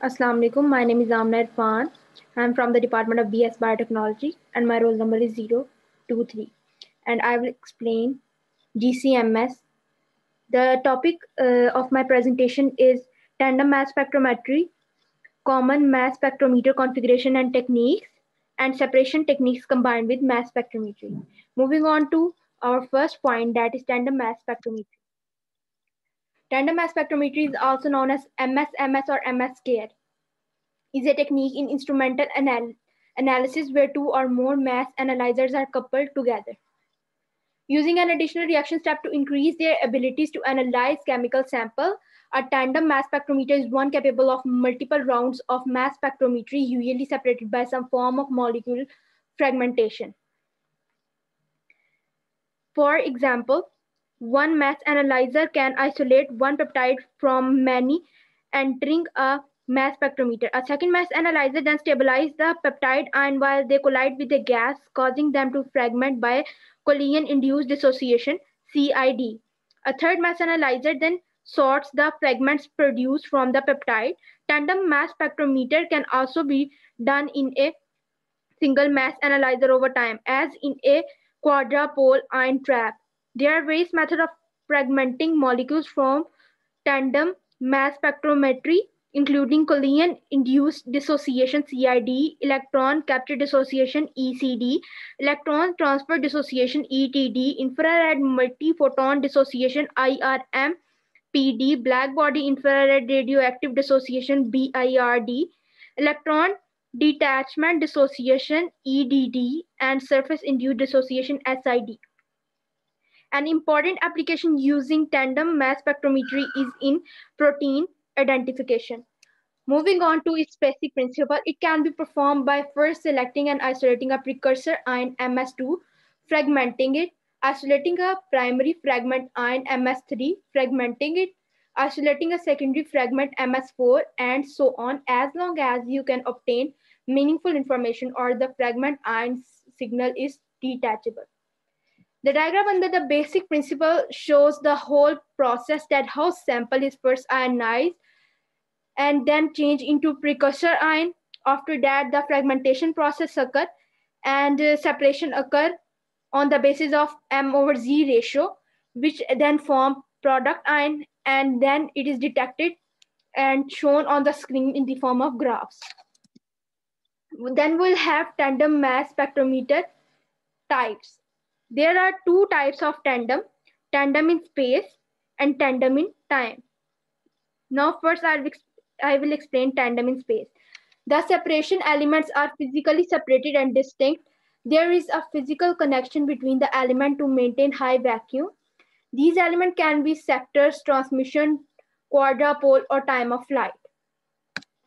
Assalamu alaikum. My name is Amna Irfan. I am from the Department of BS Biotechnology and my roll number is 023. And I will explain GCMS. The topic of my presentation is tandem mass spectrometry, common mass spectrometer configuration and techniques, and separation techniques combined with mass spectrometry. Moving on to our first point, that is tandem mass spectrometry. Tandem mass spectrometry is also known as MS/MS or MS². Is a technique in instrumental analysis where two or more mass analyzers are coupled together, using an additional reaction step to increase their abilities to analyze chemical sample. A tandem mass spectrometer is one capable of multiple rounds of mass spectrometry, usually separated by some form of molecule fragmentation. For example, one mass analyzer can isolate one peptide from many entering a mass spectrometer. A second mass analyzer then stabilizes the peptide ion while they collide with the gas, causing them to fragment by collision-induced dissociation, CID. A third mass analyzer then sorts the fragments produced from the peptide. Tandem mass spectrometer can also be done in a single mass analyzer over time, as in a quadrupole ion trap. There are various methods of fragmenting molecules from tandem mass spectrometry, including collision-induced dissociation, CID, electron capture dissociation, ECD, electron transfer dissociation, ETD, infrared multi-photon dissociation, IRMPD, blackbody infrared radioactive dissociation, BIRD, electron detachment dissociation, EDD, and surface-induced dissociation, SID. An important application using tandem mass spectrometry is in protein identification. Moving on to its basic principle, it can be performed by first selecting and isolating a precursor ion MS2, fragmenting it, isolating a primary fragment ion MS3, fragmenting it, isolating a secondary fragment MS4, and so on, as long as you can obtain meaningful information or the fragment ion signal is detachable. The diagram under the basic principle shows the whole process, that how sample is first ionized and then changed into precursor ion. After that, the fragmentation process occurs and separation occurs on the basis of M/Z ratio, which then form product ion, and then it is detected and shown on the screen in the form of graphs. Then we'll have tandem mass spectrometer types. There are two types of tandem: tandem in space and tandem in time. Now, first I will explain tandem in space. The separation elements are physically separated and distinct. There is a physical connection between the element to maintain high vacuum. These elements can be sectors, transmission, quadrupole, or time of flight.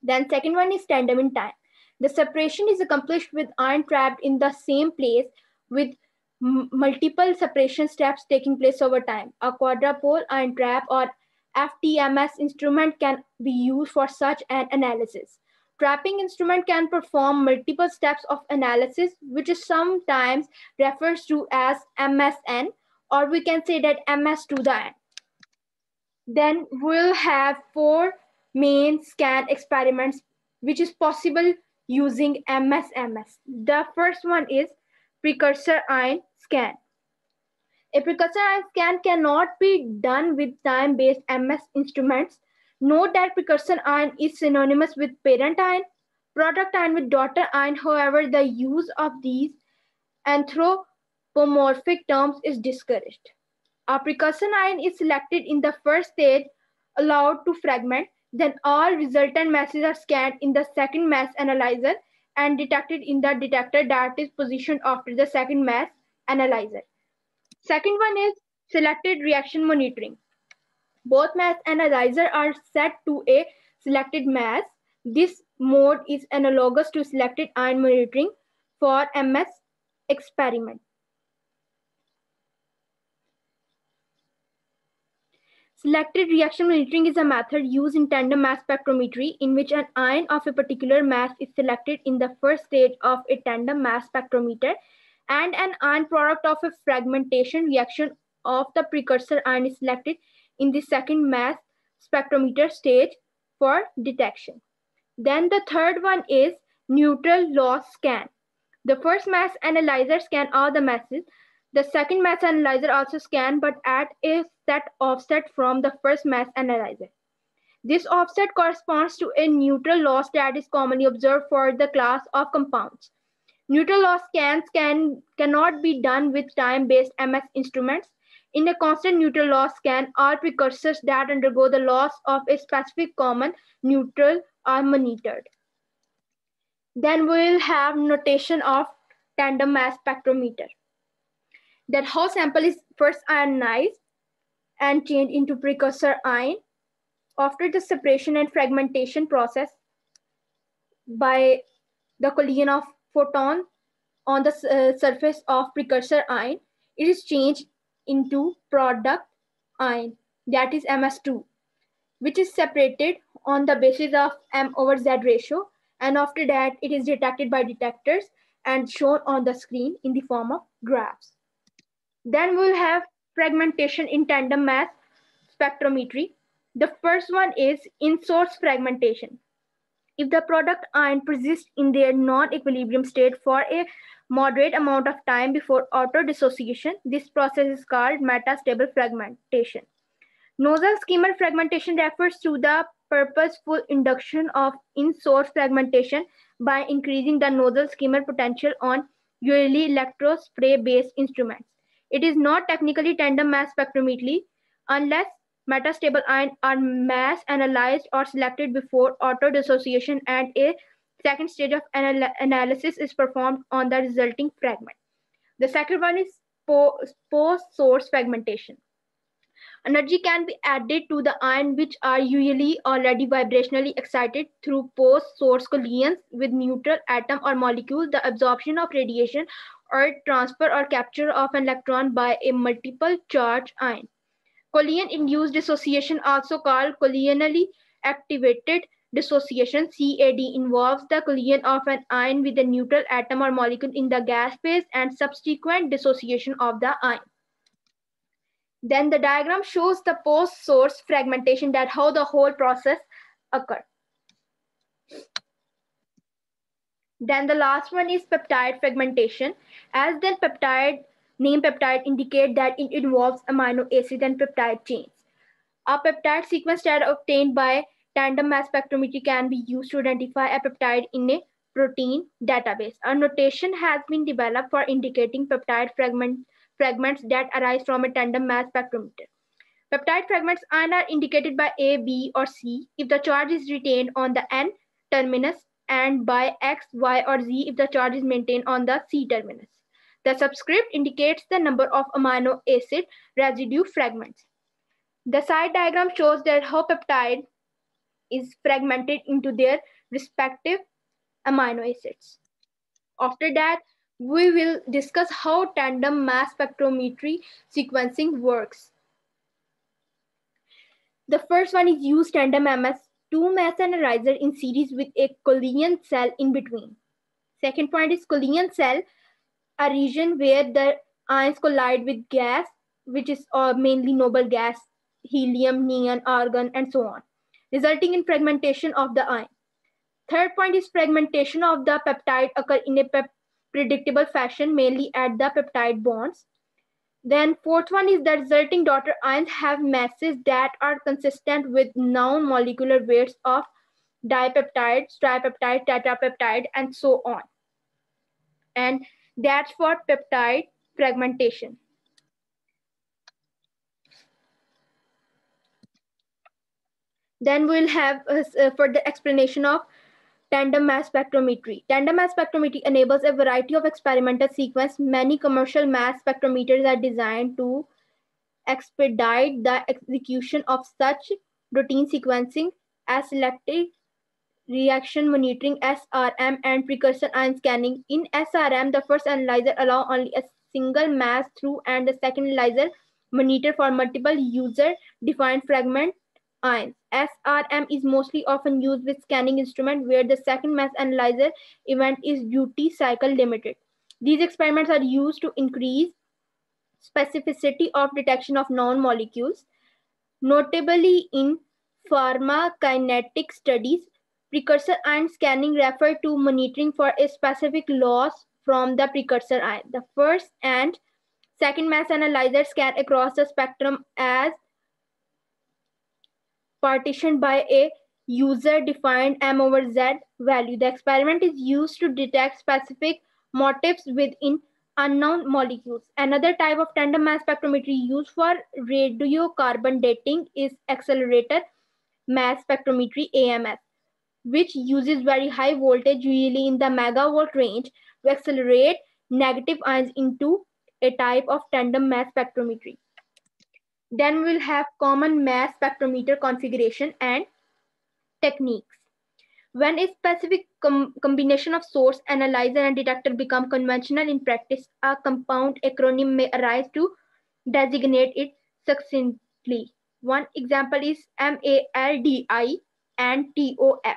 Then second one is tandem in time. The separation is accomplished with ion trapped in the same place with multiple separation steps taking place over time. A quadrupole ion trap or FTMS instrument can be used for such an analysis. Trapping instrument can perform multiple steps of analysis, which is sometimes referred to as MSn, or we can say that MS to the n. Then we'll have four main scan experiments, which is possible using MS/MS. The first one is precursor ion scan. A precursor ion scan cannot be done with time-based MS instruments. Note that precursor ion is synonymous with parent ion, product ion with daughter ion. However, the use of these anthropomorphic terms is discouraged. A precursor ion is selected in the first stage, allowed to fragment. Then all resultant masses are scanned in the second mass analyzer and detected in the detector that is positioned after the second mass analyzer. Second one is selected reaction monitoring. Both mass analyzers are set to a selected mass. This mode is analogous to selected ion monitoring for MS experiment. Selected reaction monitoring is a method used in tandem mass spectrometry in which an ion of a particular mass is selected in the first stage of a tandem mass spectrometer, and an ion product of a fragmentation reaction of the precursor ion is selected in the second mass spectrometer stage for detection. Then the third one is neutral loss scan. The first mass analyzer scan all the masses. The second mass analyzer also scan, but at a set offset from the first mass analyzer. This offset corresponds to a neutral loss that is commonly observed for the class of compounds. Neutral loss scans cannot be done with time-based MS instruments. In a constant neutral loss scan, all precursors that undergo the loss of a specific common neutral are monitored. Then we'll have notation of tandem mass spectrometer. That whole sample is first ionized and changed into precursor ion. After the separation and fragmentation process by the collision of photon on the surface of precursor ion, it is changed into product ion, that is MS2, which is separated on the basis of M/Z ratio. And after that, it is detected by detectors and shown on the screen in the form of graphs. Then we'll have fragmentation in tandem mass spectrometry. The first one is in-source fragmentation. If the product ion persists in their non-equilibrium state for a moderate amount of time before auto-dissociation, this process is called metastable fragmentation. Nozzle skimmer fragmentation refers to the purposeful induction of in-source fragmentation by increasing the nozzle skimmer potential on yearly electrospray-based instruments. It is not technically tandem mass spectrometry unless metastable ions are mass analyzed or selected before auto-dissociation and a second stage of analysis is performed on the resulting fragment. The second one is post-source fragmentation. Energy can be added to the ions which are usually already vibrationally excited through post-source collisions with neutral atom or molecule, the absorption of radiation, or transfer or capture of an electron by a multiple charge ion. Collision-induced dissociation, also called collisionally activated dissociation, CAD, involves the collision of an ion with a neutral atom or molecule in the gas phase and subsequent dissociation of the ion. Then the diagram shows the post-source fragmentation, that how the whole process occurs. Then the last one is peptide fragmentation. As the peptide name peptide indicate that it involves amino acid and peptide chains. A peptide sequence that are obtained by tandem mass spectrometry can be used to identify a peptide in a protein database. A notation has been developed for indicating peptide fragments that arise from a tandem mass spectrometer. Peptide fragments are indicated by A, B, or C if the charge is retained on the N terminus and by X, Y, or Z if the charge is maintained on the C terminus. The subscript indicates the number of amino acid residue fragments. The side diagram shows that how peptide is fragmented into their respective amino acids. After that, we will discuss how tandem mass spectrometry sequencing works. The first one is use tandem MS, two mass analyzer in series with a collision cell in between. Second point is collision cell, a region where the ions collide with gas, which is mainly noble gas, helium, neon, argon, and so on, resulting in fragmentation of the ion. Third point is fragmentation of the peptide occur in a predictable fashion, mainly at the peptide bonds. Then fourth one is the resulting daughter ions have masses that are consistent with known molecular weights of dipeptides, tripeptide, tetrapeptide, and so on. And that's for peptide fragmentation. Then we'll have further explanation of tandem mass spectrometry. Tandem mass spectrometry enables a variety of experimental sequences. Many commercial mass spectrometers are designed to expedite the execution of such routine sequencing as selective reaction monitoring, SRM, and precursor ion scanning. In SRM, the first analyzer allows only a single mass through and the second analyzer monitor for multiple user-defined fragment ions. SRM is mostly often used with scanning instruments where the second mass analyzer event is duty cycle limited. These experiments are used to increase specificity of detection of known molecules. Notably in pharmacokinetic studies, precursor ion scanning refer to monitoring for a specific loss from the precursor ion. The first and second mass analyzer scan across the spectrum as partitioned by a user-defined M over Z value. The experiment is used to detect specific motifs within unknown molecules. Another type of tandem mass spectrometry used for radiocarbon dating is accelerator mass spectrometry (AMS), which uses very high voltage, usually in the megawatt range, to accelerate negative ions into a type of tandem mass spectrometry. Then we'll have common mass spectrometer configuration and techniques. When a specific combination of source, analyzer, and detector become conventional in practice, a compound acronym may arise to designate it succinctly. One example is MALDI and TOF,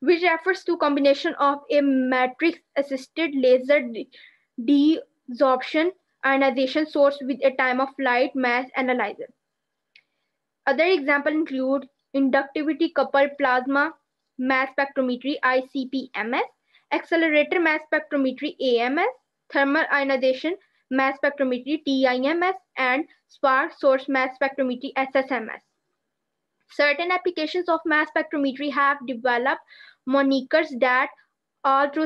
which refers to combination of a matrix-assisted laser desorption ionization source with a time-of-flight mass analyzer. Other examples include inductivity coupled plasma mass spectrometry (ICP-MS), accelerator mass spectrometry (AMS), thermal ionization mass spectrometry (TIMS), and spark source mass spectrometry (SSMS). Certain applications of mass spectrometry have developed monikers that, although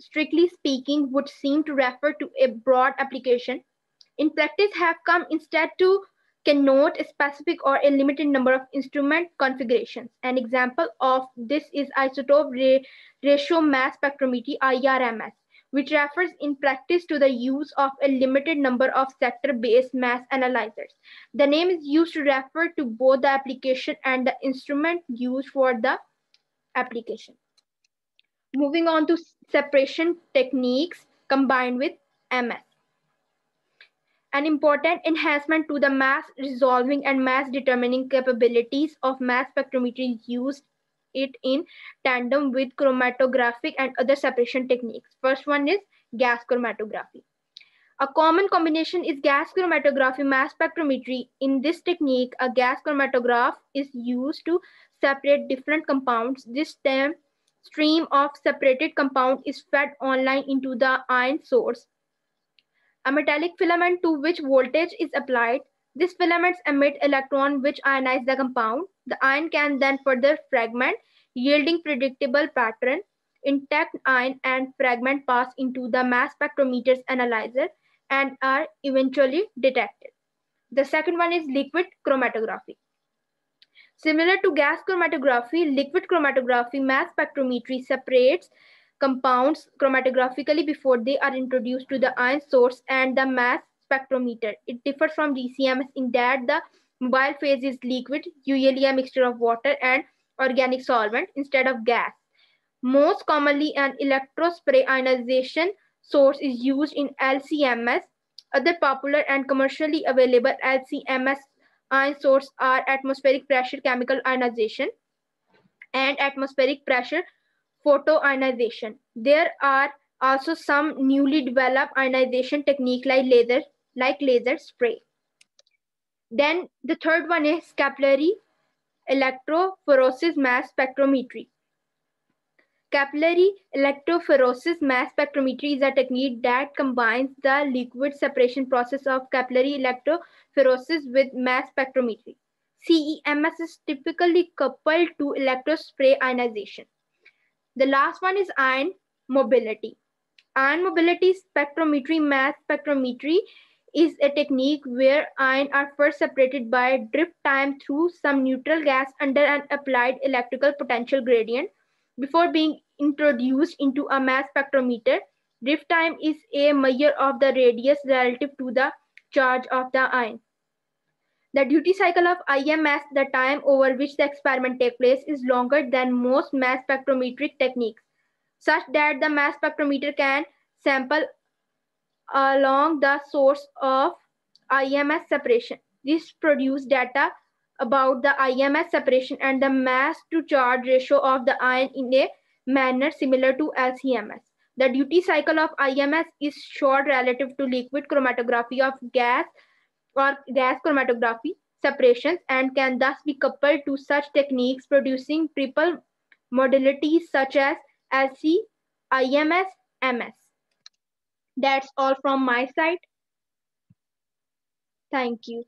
strictly speaking, would seem to refer to a broad application, in practice have come instead to connote a specific or a limited number of instrument configurations. An example of this is isotope ratio mass spectrometry (IRMS), which refers in practice to the use of a limited number of sector-based mass analyzers. The name is used to refer to both the application and the instrument used for the application. Moving on to separation techniques combined with MS. An important enhancement to the mass resolving and mass determining capabilities of mass spectrometry is used it in tandem with chromatographic and other separation techniques. First one is gas chromatography. A common combination is gas chromatography mass spectrometry. In this technique, a gas chromatograph is used to separate different compounds. This stream of separated compound is fed online into the ion source, a metallic filament to which voltage is applied. These filaments emit electrons which ionize the compound. The ion can then further fragment, yielding predictable pattern. Intact ion and fragment pass into the mass spectrometer's analyzer and are eventually detected. The second one is liquid chromatography. Similar to gas chromatography, liquid chromatography mass spectrometry separates compounds chromatographically before they are introduced to the ion source and the mass spectrometer. It differs from GCMS in that the mobile phase is liquid, usually a mixture of water and organic solvent, instead of gas. Most commonly, an electrospray ionization source is used in LCMS. Other popular and commercially available LCMS ion sources are atmospheric pressure chemical ionization and atmospheric pressure photoionization. There are also some newly developed ionization techniques like laser spray. Then the third one is capillary electrophoresis mass spectrometry. Capillary electrophoresis mass spectrometry is a technique that combines the liquid separation process of capillary electrophoresis with mass spectrometry. CE-MS is typically coupled to electrospray ionization. The last one is ion mobility. Ion mobility spectrometry mass spectrometry is a technique where ions are first separated by drift time through some neutral gas under an applied electrical potential gradient before being introduced into a mass spectrometer. Drift time is a measure of the radius relative to the charge of the ion. The duty cycle of IMS, the time over which the experiment takes place, is longer than most mass spectrometric techniques, such that the mass spectrometer can sample along the source of IMS separation. This produces data about the IMS separation and the mass to charge ratio of the ion in a manner similar to LCMS. The duty cycle of IMS is short relative to liquid chromatography of gas or gas chromatography, separations and can thus be coupled to such techniques producing triple modalities such as LC, IMS, MS. That's all from my side. Thank you.